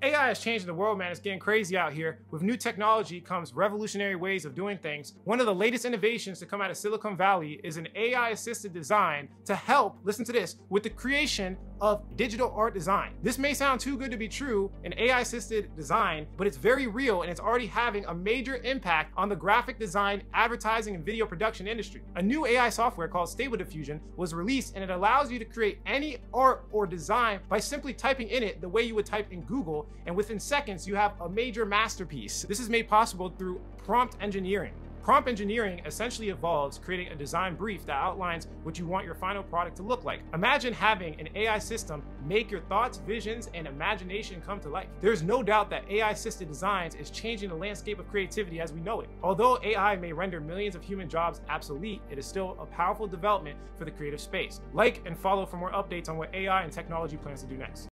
AI is changing the world, man. It's getting crazy out here. With new technology comes revolutionary ways of doing things. One of the latest innovations to come out of Silicon Valley is an AI-assisted design to help, listen to this, with the creation of digital art design. This may sound too good to be true, an AI-assisted design, but it's very real and it's already having a major impact on the graphic design, advertising, and video production industry. A new AI software called Stable Diffusion was released and it allows you to create any art or design by simply typing in it the way you would type in Google, and within seconds you have a major masterpiece. This is made possible through prompt engineering. Prompt engineering essentially involves creating a design brief that outlines what you want your final product to look like. Imagine having an AI system make your thoughts, visions, and imagination come to life. There's no doubt that AI-assisted designs is changing the landscape of creativity as we know it. Although AI may render millions of human jobs obsolete, it is still a powerful development for the creative space. Like and follow for more updates on what AI and technology plans to do next.